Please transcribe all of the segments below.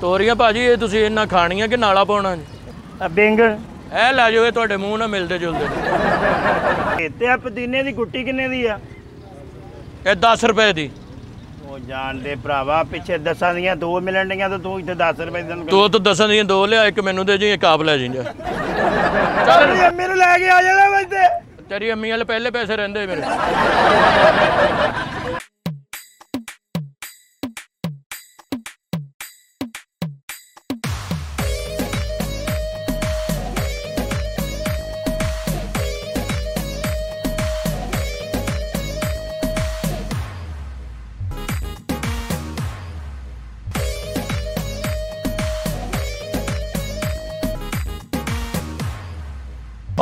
ਤੋਰੀਆਂ ਭਾਜੀ ਇਹ ਤੁਸੀਂ ਇਹਨਾਂ ਖਾਣੀਆਂ ਕਿ ਨਾਲਾ ਪਾਉਣਾ ਜੀ? बैंगन ए ला जाओ ये मूँह ना मिलते जुलते। पुदीने की गुट्टी किन्ने दी आ? ये 10 रुपए की। ओ जान दे भरावा, पिछे 10 दियां 2 मिलन डीआं तो तू इत्थे 10 रुपए दी। तू तो 10 दियां 2 लिया, एक मैनू दे जी, एक आप ले जी। चल अम्मी नूं लै के आ जा वैसे। तेरी अम्मी वाले पहले पैसे रहिंदे मेरे।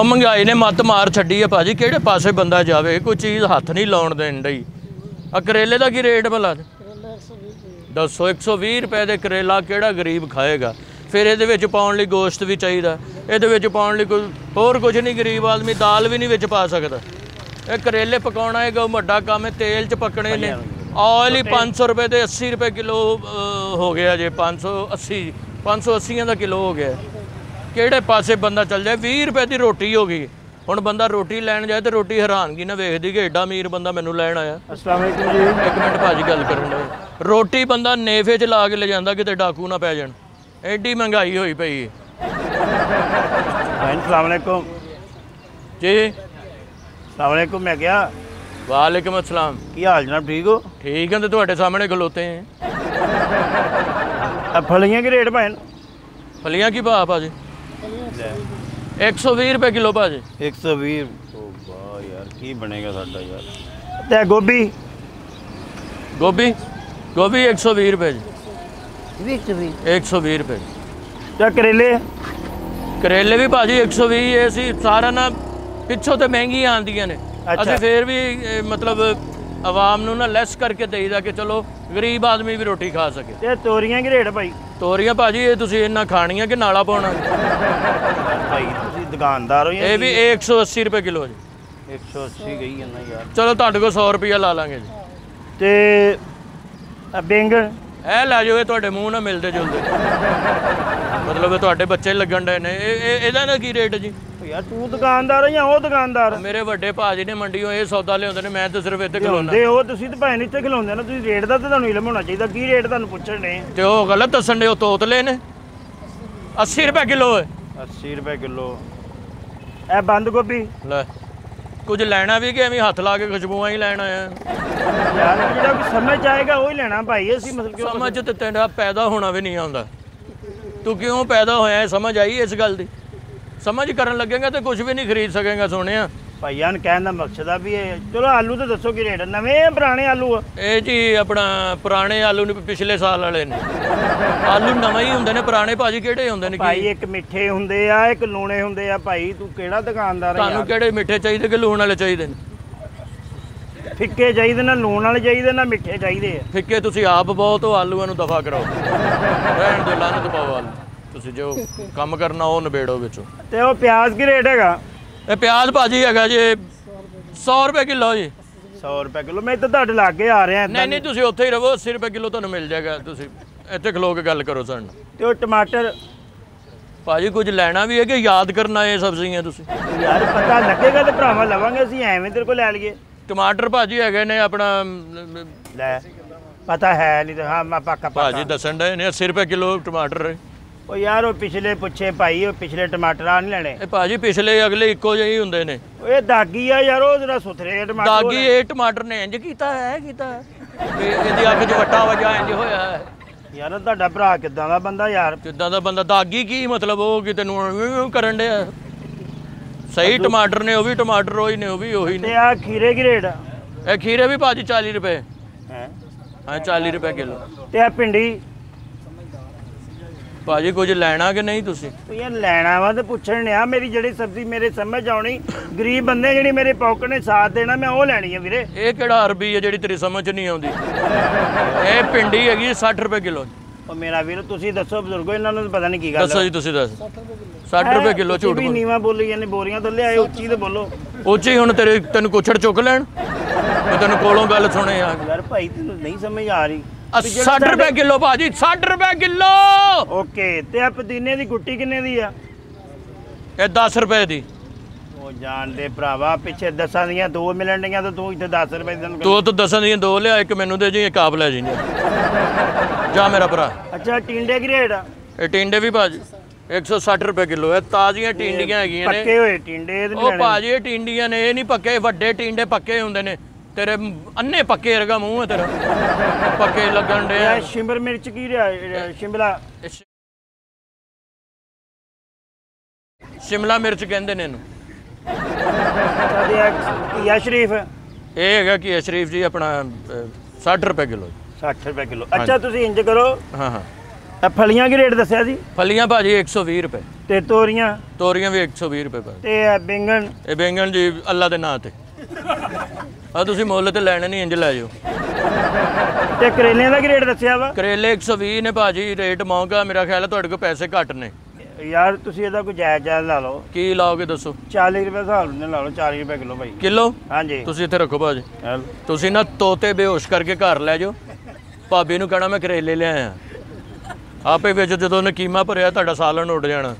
और महंगाई ने मत मार छी है भाजी, कि पासे बंदा जाए कोई चीज़ हथ नहीं लाउन देन दी। आ करेले का की रेट भला? दसो 120 रुपए के करेला केड़ा गरीब खाएगा? फिर ये पाने लिए गोश्त भी चाहिए, ये पाने लिए कुछ होर कुछ नहीं। गरीब आदमी दाल भी नहीं पा सकता। ये करेले पकाना है वड्डा काम है, तेल च पकने ने। ऑयल ही 500 रुपए के 80 रुपए किलो हो गया जे। 580 का किलो हो गया। किहड़े पासे बंदा चल जाए? 20 रुपए की रोटी हो गई। हुण बंदा रोटी लैन जाए तो रोटी हैरानगी ना वेखदी कि एडा अमीर बंदा मैनू लैन आया। अस्सलामुअलैकुम जी। 1 मिनट भाजी गल करन। रोटी बंदा नेफे च ला के ले जांदा किते डाकू ना पै जाण। एडी महंगाई होई पई। अस्सलामुअलैकुम जी। अस्सलामुअलैकुम। मैं क्या? वालेकुम अस्सलाम। की हाल जनाब, ठीक हो? ठीक है, तो तुहाडे सामने खलोते हैं। फलियां के रेट भैन? फलियां की भाव भाजी? 120 रुपए किलो भाजी। 120? यार की बनेगा साडा यार। ते गोभी? गोभी गोभी 120 रुपए जी। 120 रुपए। ते करेले? करेले भी भाजी 120। ये सी सारा ना पिछों तो महंगी आंदियां ने। अच्छा। असीं फिर भी मतलब आवाम नूं ना लैस करके देईदा कि चलो गरीब आदमी भी रोटी खा सके। ते तोरियां दी रेट भाई? तोरियां भाजी ये तुसीं इन्ना खानियां कि नाला पाउणा भाई? तुसीं दुकानदार हो। ये भी 180 रुपए किलो जी। 180 गई है ना यार। चलो तुहाडे कोल 100 रुपया ला लांगे जी। ते बैंगन ए ला जाओ, ये तुहाडे मूँह ना मिलते जुलते। मतलब तुहाडे बच्चे लगन डे ने। इहदा ना की रेट जी? यार तू दुकानदार है या वो दुकानदार? मेरे बड़े भाजी ने मंडियों ये सौदा लिया, मैं तो सिर्फ इतने खिलाना। भाई इतने खिलाते ना रेट का तो इलम होना चाहिए। की रेट तुम पूछण डे तो वो गलत दसन डे। तोतले ने 80 रुपए किलो है। 80 रुपए किलो। ए बंद गोभी? लै कुछ लैना भी कि एवं हथ ला के खुशबुआ ही लैन आया यार। जो समझ आएगा वही लैना भाई। असं मतलब समझ तो तेरा पैदा होना भी नहीं आता। तू क्यों पैदा होया? समझ आई इस गल की? समझ करन लगेगा तो कुछ भी नहीं खरीद सकेगा। सुने भाई यार कहने का मकसद भी है। चलो आलू तो दसो कि रेट? नवें पुराने आलू? ये जी अपना पुराने आलू ने, पिछले साल वाले ने। आलू नवे ही होंगे ने? पुराने भाजी केड़े होंगे ने भाई? एक मिठे होंगे आ, एक लूने होंगे आ। भाई तू केड़ा दुकानदार? तुहानू केड़े मिठे चाहिए कि लून वाले चाहिए? फिक्के चाहिए ना लून वाले चाहिए ना मिठे चाहिए? फिक्के तुसीं आप बहुत हो। आलूआं नू दफा कराओ, रहण दो, लानत पाओ आलू। तुसीं जो काम करना वो नबेड़ो विचों। ते वो प्याज की रेट हैगा? ये प्याज भाजी हैगा जी 100 रुपए किलो जी। 100 रुपए किलो। मैं तो तुहाडे लागे आ रहा। नहीं नहीं, तुसीं उत्थे ही रहो, 80 रुपए किलो तुहानूं मिल जाएगा। तुसीं इत्थे खलो के गल करो साडे। ते वो टमाटर भाजी कुछ लैना भी है कि याद करना? ये सब्जियां तुसीं यार पता लगेगा तो भरावा लवांगे असीं, एवें तेरे कोल लै लईए। टमाटर भाजी हैगे ने अपना लै पता है नहीं तो? हां पक्का भाजी दसन डे ने 80 रुपए किलो टमाटर। ਉਹ ਯਾਰ ਉਹ ਪਿਛਲੇ ਪੁੱਛੇ ਭਾਈ, ਉਹ ਪਿਛਲੇ ਟਮਾਟਰ ਆ ਨਹੀਂ ਲੈਣੇ। ਇਹ ਭਾਜੀ ਪਿਛਲੇ ਅਗਲੇ ਇੱਕੋ ਜਿਹੇ ਹੀ ਹੁੰਦੇ ਨੇ। ਇਹ ਦਾਗੀ ਆ ਯਾਰ, ਉਹ ਜਿਹੜਾ ਸੁਥਰੇ ਟਮਾਟਰ ਦਾਗੀ। ਇਹ ਟਮਾਟਰ ਨੇ ਇੰਜ ਕੀਤਾ ਹੈ ਕੀਤਾ ਤੇ ਇਹਦੀ ਅੱਖ 'ਚ ਵੱਟਾ ਵਜਾ ਇੰਜ ਹੋਇਆ ਹੈ ਯਾਰ। ਤੁਹਾਡਾ ਭਰਾ ਕਿਦਾਂ ਦਾ ਬੰਦਾ ਯਾਰ? ਕਿਦਾਂ ਦਾ ਬੰਦਾ? ਦਾਗੀ ਕੀ ਮਤਲਬ? ਉਹ ਕਿਤੇ ਨੂੰ ਕਰਨ ਡਿਆ। ਸਹੀ ਟਮਾਟਰ ਨੇ, ਉਹ ਵੀ ਟਮਾਟਰ ਉਹੀ ਨੇ, ਉਹ ਵੀ ਉਹੀ ਨੇ। ਤੇ ਆ ਖੀਰੇ ਕੀ ਰੇਟ? ਇਹ ਖੀਰੇ ਵੀ ਭਾਜੀ 40 ਰੁਪਏ ਹੈ। ਹਾਂ 40 ਰੁਪਏ ਕਿਲੋ। ਤੇ ਆ ਭਿੰਡੀ भाजी कुछ लैना कि नहीं? तुसी यार लैना वा तो पूछण ने आ। मेरी जड़ी सब्जी मेरे समझ आनी, गरीब बंदे जड़ी मेरे पॉकेट ने साथ देना, मैं वो लैनी है वीरे। ये केड़ा अरबी है जड़ी तेरी समझ नहीं आउंदी? ये भिंडी हैगी 60 रुपए किलो। ओ मेरा वीर तुसी दसो बजुर्गो, इन्हां नूं पता नहीं की गल। दसो जी तुसी दस। 60 रुपए किलो। झूठ भी नीवा बोली जाने, बोरियां थल्ले आए। उच्ची तो बोलो। उच्ची हुण तेरे तैनूं कुछड़ चुक लैण। मैं तैनूं कोलों गल सुने यार। भाई तैनूं नहीं समझ आ रही। 60 रुपए किलो भाजी। 60 रुपए किलो। ओके ते पुदीने की गुट्टी किन्ने दी आ? ये 10 रुपए की। ओ जान दे भरावा, पिछे 10 दियां दो मिलन दियां तो तू इत्थे 10 रुपए दी तो 10 दियां दो लिया, एक मैनू दे जी, एक आप ले जी जा मेरा भरा। अच्छा टींडे की रेट आ? टींडे भी भाजी 160 रुपए किलो है। ताज़ियां टींडियां हैगियां ने, पक्के होए टींडे ओ भाजी, ये टींडियां ने, ये नहीं पक्के, वड्डे टींडे पक्के हुंदे ने। तेरे अन्ने पक्के रगा मूंह है तेरा, पक्के लगन दे। शिमला मिर्च की रेट? शिमला शिमला मिर्च कहंदे ने इनू। किया शरीफ ये है, किया शरीफ जी अपना 60 रुपए किलो। 60 रुपए किलो। अच्छा तुसीं इंज करो, हाँ हाँ, फलियां की रेट दस्या जी? फलियां भाजी 120 रुपए। ते तोरियां? तोरियां भी 120 रुपए भाजी। ते बैंगन? ए बैंगन जी अल्लाह दे नाम ते आ, तुसी मोल ते लैने नहीं, इंज लै जाओ। ते करेले दा की रेट दस्या वा? करेले 120 ने भाजी, रेट महंगा मेरा ख्याल है, तुहाडे कोल पैसे घट ने यार, तुसी एदा कोई जायज़ ला लो। की लाओगे दसो? 40 रुपए हिसाब ने ला लो, 40 रुपए किलो भाई। किलो? हां जी। तुसी इत्थे रखो भाजी, तुसी ना तोते बेहोश करके घर लै जाओ, भाभी नूं कहना मैं करेले ले आया, आपे बेच जो ने कीमा भरिया तुहाडा सालन उड़ जाना,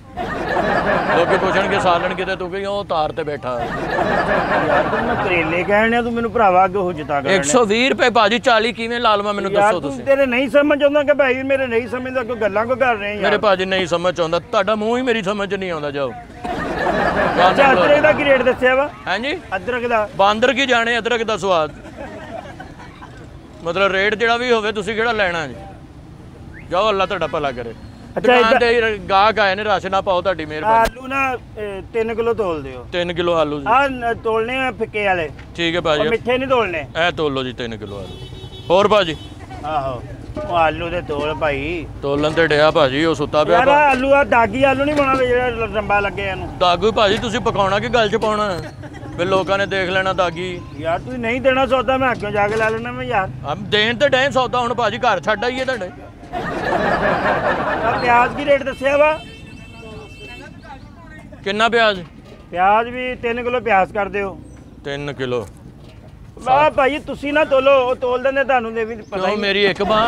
लोग पूछणगे सालन किते, तू कहीं ओ तार ते बैठा यार। तू मैं करेले कहने, तू मेनू भरावा अगे हो जता कर 120 रुपए भाजी, 40 किवें ला लवां मेनू दसो तुसी? तेरे नहीं समझ आंदा कि भाई मेरे नहीं समझदा, कोई गल्लां को कर रहे हैं यार। मेरे भाजी नहीं समझ आंदा, तुहाडा मुंह ही मेरी समझ नहीं आंदा। जाओ। अच्छा अदरक दा की रेट दस्या वा? हां जी अदरक दा? बांदर की जाने अदरक दा स्वाद, मतलब रेट जेड़ा भी होवे तुसी केड़ा लैना जी, जाओ अल्लाह तुहाडा भला करे। अच्छा इधर गाहक आए ने, राशना पाओ, तुहाडी मेहरबानी। आलू ना 3 किलो तोल दियो। 3 किलो आलू जी। हां तोलने फिक्के वाले। ठीक है भाजी, मिठे नहीं तोलने। ए तोलो जी 3 किलो आलू। और भाजी? आहो ओ आलू दे तोल भाई। तोलन ते ढया भाजी, ओ सुता पिया यार। आलू आ दागी आलू नहीं बनावे जेड़ा रंबा लगे एनु। दागू भाजी तुसी पकाउणा कि गल च पाउणा? वे लोकां ने देख लेना दागी यार। तू नहीं देना सौदा, मैं अग्गों जाके ला लेना मैं यार। हम देन ते डे सौदा हुण भाजी, घर छड्ड आईए तुहाडे। प्याज की रेट दस्या वा? कितना प्याज? प्याज भी 3 किलो प्याज कर दियो। 3 किलो वाह भाई, तुसी ना तोलो, ओ तोल देने तानू दे भी पता ही। मेरी एक बाह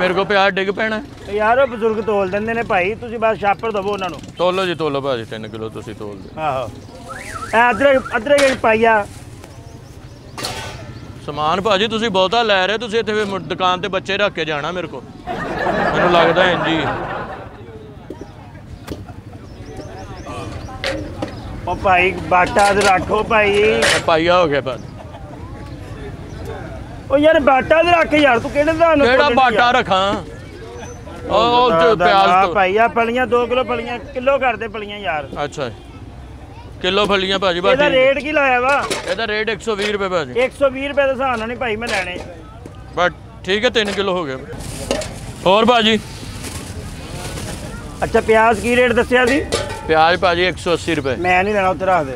मेरे को प्याज डिग पैना यार, ओ बुजुर्ग तोल देंदे ने भाई, तुसी बस छापर दवो उन्हां नू। तोलो जी तोलो भाजी, 3 किलो तुसी तोल दे। आहो ए अदरक, अदरक पाइया समान भाजी तुसी बहुता लै रहे, तुसी इत्थे दुकान ते बच्चे रख के जाना मेरे को, मैनू लगदा है जी। ओ भाई बाटा ते रखो भाई। पाइया हो गया भाजी। ओ यार बाटा ते रख यार, तू केड़े दा केड़ा बाटा रखां? ओ प्याज तो पाइया। फलियां 2 किलो फलियां, किलो कर दे फलियां यार। अच्छा किलो फलियां भाजी। भाजी रेट की लाया वा? एदा रेट 120 रुपए भाजी। 120 रुपए दा साना नहीं भाई, मैं लैने बट ठीक है। 3 किलो हो गया। और भाजी? अच्छा प्याज की रेट दस्या जी? प्याज भाजी 180 रुपए। मैं नहीं लेना, उत्थे रख दे,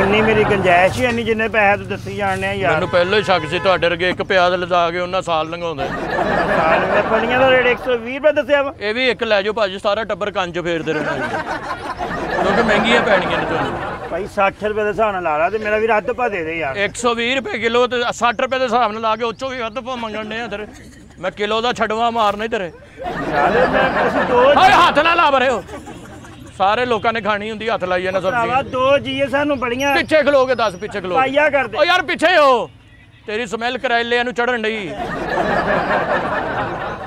इन्नी मेरी गुंजाइश ही नहीं जिन्ने पैसे तू दस्सी जाने यार। मैनू पहले ही शक सी तुहाडे अगे, एक प्याज लदा के उन्ना साल लंघाउंदे। साल दे फलियां दा रेट 120 रुपए दस्या वा? ए भी एक लै जाओ भाजी, सारा टब्बर कंज फेरदे रहना क्योंकि महंगियां पैणियां ने भाई। 60 रुपए के हिसाब नाल ला ला ते मेरा भी रद्द पा दे दे यार। 120 रुपए किलो ते 60 रुपए के हिसाब नाल ला के उच्चों भी रद्द पा मंगण ने तेरे। मैं किलो दा छडवा मारना ही तेरे यार। मैं किसी दो हथ ना ला बरे, सारे लोगों ने खानी हुंदी, हथ लाईए ना सब्जी। दो जीए सानू बड़ियां पिछे खलो के 10 पिछे खलो पाइया कर दे। ओ यार पिछे हो, तेरी स्मेल करेले नू चढ़न दी।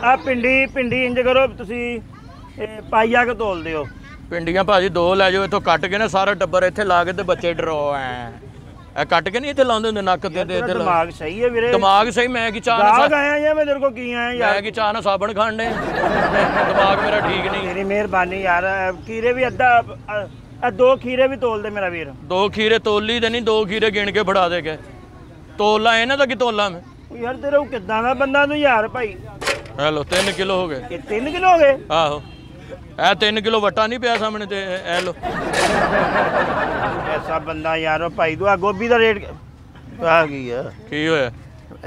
आ पिंडी, पिंडी इंज करो तुसी पाइया के तोल दियो। पिंडियां भाजी 2 लै जाओ, इत्थों कट के ना सारा टब्बर इत्थे ला के ते बच्चे डरो ऐ कट के। नहीं इत्थे लाउंदे हुंदे नक्क ते ते इत्थे। दिमाग सही है वीरे, दिमाग सही। मैं की चाह ना गाग आया या मैं तेरे को की आया यार, मैं की चाह ना साबण खाण दे। दिमाग मेरा ठीक नहीं। तेरी मेहरबानी यार। खीरे भी अद्धा, 2 खीरे भी तोल दे मेरा वीर। 2 खीरे तोली दे नहीं, 2 खीरे गिन के फड़ा दे के। तोला है ना तो की तोला मैं यार। तेरा ओ किदां दा बंदा तू यार भाई। हेलो 3 किलो हो गए। 3 किलो हो गए। आहो ए 3 किलो वटा नहीं पिया सामने ते ए लो। ऐसा बंदा यार भाई तू। आ गोभी दा रेट आ गई है? की होया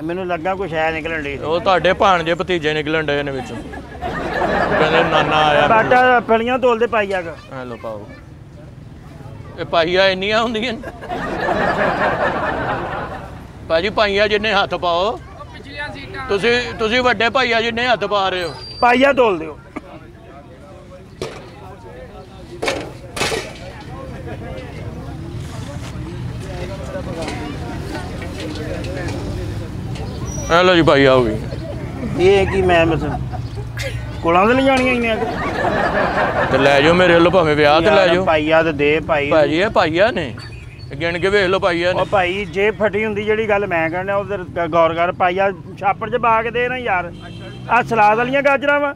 मेनू लगा कुछ है निकलन दी। ओ ਤੁਹਾਡੇ ਭਾਣਜੇ ਭਤੀਜੇ निकलन डे ने विच कहंदे नाना आया। बाटा फलियां तोल दे पाइया का। ए लो पाओ। ए पाइया इन्नियां हुंदियां भाजी, पाइया जिन्ने हथ पाओ। पिछलियां सी ਵੱਡੇ ਭਾਈਆ ਜੀ ਨੇ ਹੱਥ ਪਾ ਰਹੇ ਹੋ। ਭਾਈਆ ਤੋਲ ਦਿਓ। हेलो जी भाई आओ ये की मैं कोला तो नहीं जानी इन्हें तो लै जाओ मेरे लो भावे ब्याह तो लै जाओ भाईया तो दे भाई भाजी ये भाईया ने गिन के वेख लो भाईया ने। ओ भाई जे फटी हुंदी जेड़ी गल मैं कहना उधर गौर कर भाईया छापड़ च पा के दे ना यार आ सलाद वाली गाजरां वा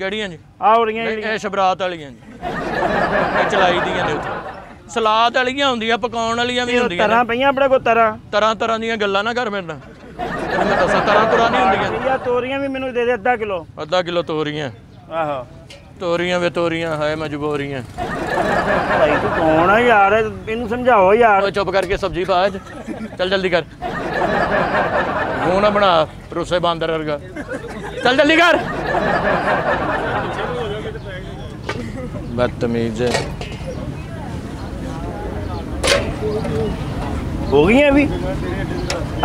केड़ियां जी आ हो रही हैं ये शबरात वालियां जी चलाई दियां ने सलाद वालियां हुंदियां पकाउण वालियां भी हुंदियां तरह पईयां अपने को तरह तरह तरह दियां गल्लां ना कर मेरे नाल चुप करके सब्जी पा चल जल्दी कर मूंह ना बना रूसे बंदर वर्गा चल जल्दी कर बदतमीज हो गई अभी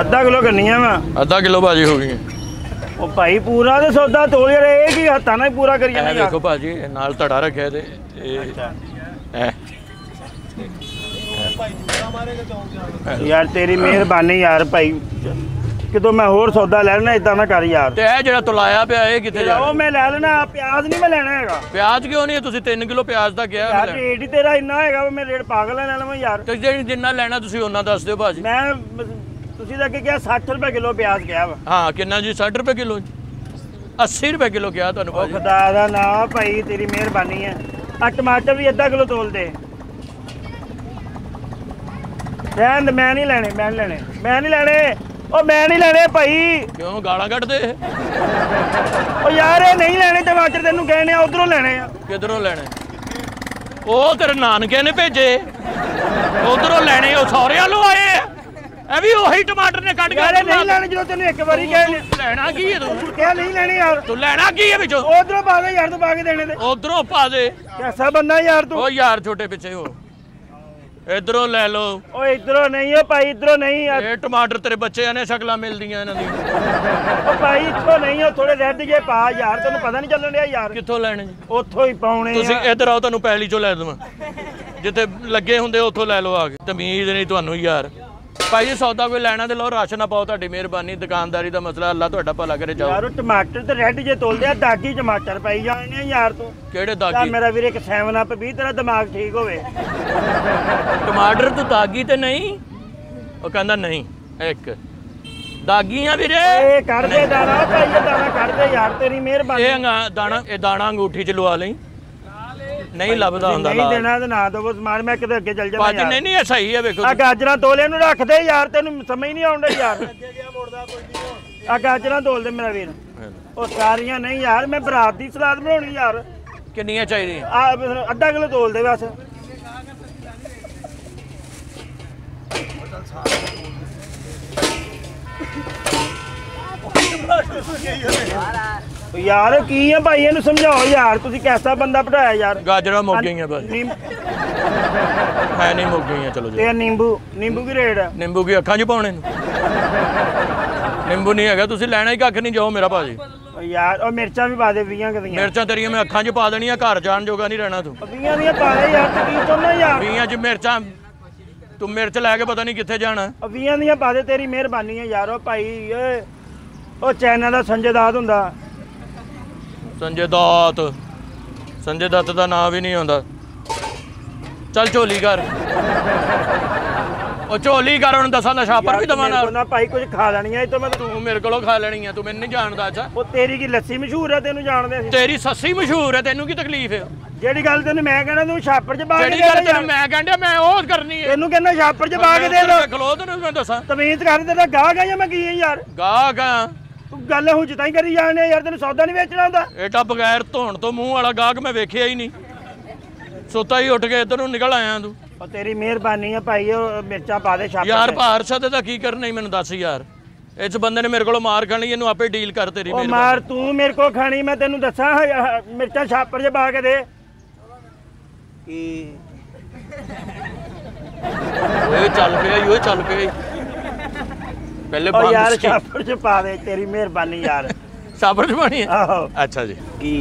आधा किलो करनी है मैं आधा किलो भाजी हो गई है। ओ भाई पूरा तो सौदा तोल रहे है कि हत्था ना ही पूरा करिए ना देखो भाजी नाल तड़ा रखे थे यार तेरी मेहरबानी यार भाई कि तो मैं होर सौदा ले लेना इदा ना कर यार ते ए जेड़ा तुलाया पे ए किथे जा ओ मैं ले लेना प्याज नहीं मैं लेना हैगा प्याज क्यों नहीं है तुसी 3 किलो प्याज दा क्या यार रेट ही तेरा इतना हैगा मैं रेट पागल ले लेना यार ते जिन्ना लेना तुसी उतना दस दो भाजी मैं ਤੁਸੀਂ ਤਾਂ ਕਿਹਾ 60 ਰੁਪਏ ਕਿਲੋ ਪਿਆਜ਼ ਕਿਹਾ ਵਾ। ਹਾਂ ਕਿੰਨਾ ਜੀ 60 ਰੁਪਏ ਕਿਲੋ 80 ਰੁਪਏ ਕਿਲੋ ਕਿਹਾ ਤੁਹਾਨੂੰ ਭਾਜੀ। ਖੁਦਾ ਦਾ ਨਾਮ ਭਾਈ ਤੇਰੀ ਮਿਹਰਬਾਨੀ ਹੈ। ਆ ਟਮਾਟਰ ਵੀ ਅੱਧਾ ਕਿਲੋ ਤੋਲ ਦੇ। ਮੈਂ ਨਹੀਂ ਲੈਣੇ ਮੈਂ ਨਹੀਂ ਲੈਣੇ ਮੈਂ ਨਹੀਂ ਲੈਣੇ ਉਹ ਮੈਂ ਨਹੀਂ ਲੈਣੇ ਭਾਈ। ਕਿਉਂ ਗਾਲਾਂ ਕੱਢਦੇ ਉਹ ਯਾਰ ਇਹ ਨਹੀਂ ਲੈਣੇ ਟਮਾਟਰ ਤੈਨੂੰ ਕਹਿਣੇ ਆ ਉਧਰੋਂ ਲੈਣੇ ਆ। ਕਿਧਰੋਂ ਲੈਣੇ ਉਹ ਤੇਰੇ ਨਾਨਕੇ ਨੇ ਭੇਜੇ ਉਧਰੋਂ ਲੈਣੇ ਉਹ ਸਹੁਰਿਆਂ ਨੂੰ ਆਏ अभी वही टमाटर ने कट गया नहीं लेने जो तेन एक बारी क्या लेना की है तू क्या नहीं लेने यार तू लेना की है बिचो उधरों पा दे यार तू पा के देने दे उधरों पा दे कैसा बंदा यार तू ओ यार छोटे पीछे हो इधरों ले लो ओ इधरों नहीं हो भाई इधरों नहीं यार ये टमाटर तेरे बच्चे ने शक्लां मिलदियां इन्हां दी ओ भाई इत्थों नहीं हो थोड़े रह गए पा यार तैनूं पता नहीं चलन दिया यार कित्थों लेने उत्थों ही पाउणे तुसीं इधर आओ तैनूं पहली चो लै दवां जिथे लगे हुंदे उत्थों लै लो आके तमीज नहीं तुहानूं यार भाई जी सौदा कोई लैना तो लो राशन ना पाओ तुहाडी मेहरबानी दुकानदारी दा मसला अल्लाह तुहाडा भला करे जाओ यार टमाटर ते रेड जे तोल दे दागी टमाटर पाई जाने यार तू केड़े दागी मेरा वीर एक 7 अप भी तेरा दिमाग ठीक होवे टमाटर तू दागी ते नहीं ओ कहंदा नहीं एक दागियां वीरे ए कर दे दाना भाई ये दाना कर दे यार तेरी मेहरबानी ए दाना अंगूठी च लवा ले नहीं लभदा हुंदा नहीं देना ते ना दो बस मार मैं किधर अगे चल जाना यार नहीं नहीं सही है देखो आ गाजरा तोले नु रख दे यार तेनु समझ नहीं आउंदा यार अगे गया मोड़दा कोई नहीं आ गाजरा तोल दे मेरा वीर ओ सारियां नहीं यार मैं बरात दी सलाद बनाउणी यार किन्नियां चाहिदी आ आधा किलो तोल दे बस यार की है भाई इन्हू समझाओ यार तुसी कैसा बंदा पढ़ाया यार गाजरा मुक गई है बस है नहीं मुक गई है चलो जी नींबू नींबू की रेट है नींबू की अखा च पाने नींबू नहीं है तुसी लेना ही कख नहीं जाओ मेरा भाजी यार और मिर्चा भी पा दे 20 मिर्चा तेरिया मैं अखा च पा देनिया घर जान जोगा नहीं रहना तू 20 दी पा दे यार तू की तोना यार 20 च मिर्चा तू मिर्च लेके पता नहीं किथे जाना 20 दी पा दे तेरी मेहरबानी है यार ओ भाई ओए ओ चैनल दा संजय दात हुंदा संजय दत्त का नाम भी नहीं आता चल झोली कर झोली कर हम दसा नशा पर भी दवा भाई कुछ खा लेनी है तो मैं तू मेरे को खा लेनी है तू मैंने नहीं जानता अच्छा वो तेरी की लस्सी मशहूर है तेनू जानते तेरी सस्सी मशहूर है तेनू की तकलीफ है ਜਿਹੜੀ ਗੱਲ ਤੈਨੂੰ ਮੈਂ ਕਹਿੰਦਾ ਤੂੰ ਛਾਪੜ ਚ ਪਾ ਕੇ ਦੇ ਤੈਨੂੰ ਮੈਂ ਕਹਿੰਦਾ ਮੈਂ ਉਹ ਕਰਨੀ ਹੈ ਤੈਨੂੰ ਕਹਿੰਦਾ ਛਾਪੜ ਚ ਪਾ ਕੇ ਦੇ ਦੋ ਖਲੋ ਤੈਨੂੰ ਮੈਂ ਦੱਸਾਂ ਤਮੀਜ਼ ਕਰ ਦੇ ਤਾਂ ਗਾਹ ਗਾਹ ਜਾਂ ਮੈਂ ਕੀ ਯਾਰ ਗਾਹ ਗਾਹ ਤੂੰ ਗੱਲ ਹੁਣ ਜਿਤਾਈ ਕਰੀ ਜਾਣੇ ਯਾਰ ਤੈਨੂੰ ਸੌਦਾ ਨਹੀਂ ਵੇਚਣਾ ਹੁੰਦਾ ਏਡਾ ਬਗੈਰ ਧੋਣ ਤੋਂ ਮੂੰਹ ਵਾਲਾ ਗਾਹਕ ਮੈਂ ਵੇਖਿਆ ਹੀ ਨਹੀਂ ਸੁੱਤਾ ਹੀ ਉੱਠ ਕੇ ਇੱਧਰ ਨੂੰ ਨਿਕਲ ਆਇਆ ਤੂੰ ਉਹ ਤੇਰੀ ਮਿਹਰਬਾਨੀ ਆ ਭਾਈ ਉਹ ਮਿਰਚਾਂ ਪਾ ਦੇ ਛਾਪੜ ਯਾਰ ਭਾਰਸ਼ਦ ਦਾ ਕੀ ਕਰਨਾ ਮੈਨੂੰ ਦੱਸ ਯਾਰ इस बंदे ने मेरे को मार खानी इन्हू आपे डील कर तेरी ओ मार तू मेरे को खानी मैं तेन दसा मिर्चा छापर च पा के दे चल पे चल पे पहले यार छापर तेरी मेहरबानी यार छापर छपानी है। अच्छा जी की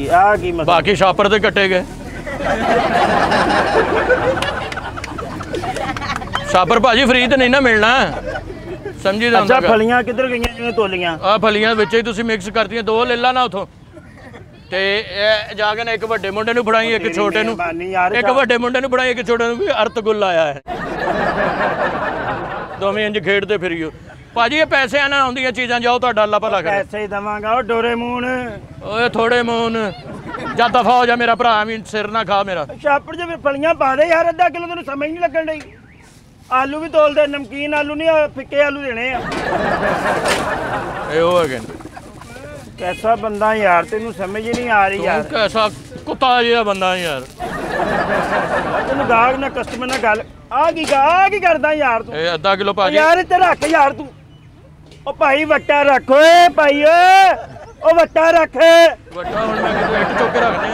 मतलब? बाकी छापर तो कटे गए छापर भाजी फ्री तो नहीं ना मिलना समझी। अच्छा फलियां किधर गई जिन्हें तोलियां आ फलियां विच ही तुसीं मिक्स करती दो ले ला ना उथों ते जाके ना एक बड़े मुंडे नूं फड़ाई एक छोटे नूं एक बड़े मुंडे नूं फड़ाई एक छोटे नूं भी अरतगुल आया है दोवें इंज खेडदे फिरियो। भाजी ये पैसे ना आउंदियां चीज़ां जाओ तुहाडा अल्लाह भला करे पैसे देवांगा ओ डोरेमोन ओए थोड़े मोन जा दफा हो जा मेरा भरा भी सिर ना खा मेरा। छापर जे फलियां पा दे यार अद्धा किलो तैनूं समझ नहीं लगण दी। आलू भी तोल दे नमकीन आलू नहीं फिके आलू देने ए हो गए। कैसा बंदा यार तेनू समझ ही नहीं आ रही यार कैसा कुत्ता जिहा बंदा यार तेनू गाहक ना कस्टमर ना गल आ की करदा यार तू ए आधा किलो भाजी यार ते रख यार तू ओ भाई वट्टा रख ओए भाई ओ वट्टा रख वट्टा हुण मैं किते इट चुक के रखने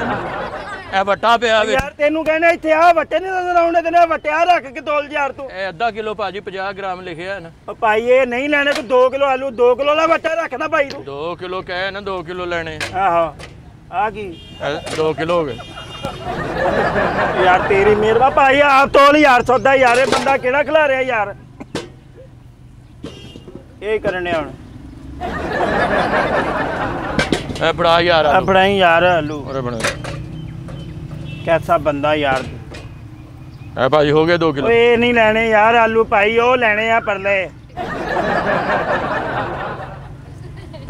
ए वट्टा पिया यार तेनू कहना इथे आ वट्टे नहीं नजर आउंदे तेने वट्टिया रख के तोल यार तू ए आधा किलो भाजी 50 ग्राम लिखिया है ना ओ भाई ये नहीं लेने तू 2 किलो आलू 2 किलो ला वट्टा रखदा भाई तू 2 किलो कहे ना 2 किलो लेने आहो आ की 2 किलो हो गए यार तेरी मेहरबा भाई आप तोल यार सौदा यार ये बंदा केड़ा खिला रहा यार ए करने हुन ए बड़ा यार आलू बड़ा यार आलू अरे बड़ा कैसा बंदा यार ए भाई हो गए 2 किलो ए नहीं लेने यार आलू भाई ओ लेने आ परले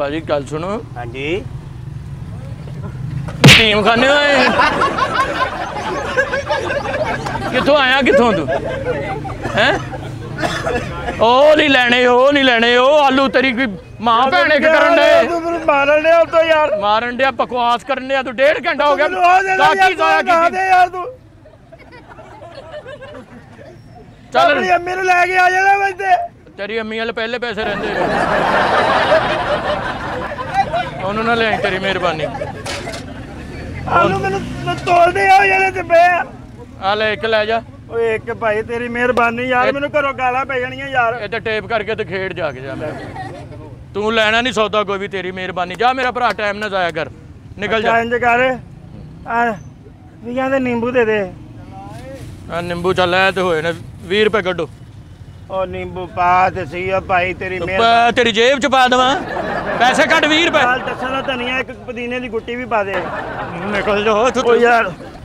भाजी कल सुनो हां जी टीम खाने ओए किथों आया किथों तू हैं ओ नहीं लेने ओ आलू तेरी कोई मां भैणे के करन दे मारन दिया तो यार मारन दिया बकवास करने आ तू 1.5 घंटा हो गया काकी जाया की दे यार तू चल मेरी अम्मी ने लेके आ जाना वैसे तेरी अम्मी वाले पहले पैसे रहंदे ओनू ना ले तेरी मेहरबानी आलू मेनू तोल दे यार ये ते बे आ ले एक ले जा ओ एक भाई तेरी मेहरबानी यार मेनू घरों गाला पै जाणीਆਂ यार ए ते टेप करके ते खेड़ जाके जा मैं तू लेना नहीं सौदा कोई भी तेरी मेहरबानी जा मेरा भरा टाइम ना जाया कर निकल जा इंज कर आ नींबू दे दे आ नींबू चल ऐ ते होए ने 20 रुपए कड्डो ओ नींबू पा ते सी ओ भाई तेरी मेहरबानी तेरी जेब च पा दवा पैसे कट 20 रुपए दाल दसना धनिया एक पुदीने दी गुट्टी भी पा दे निकल जा ओ यार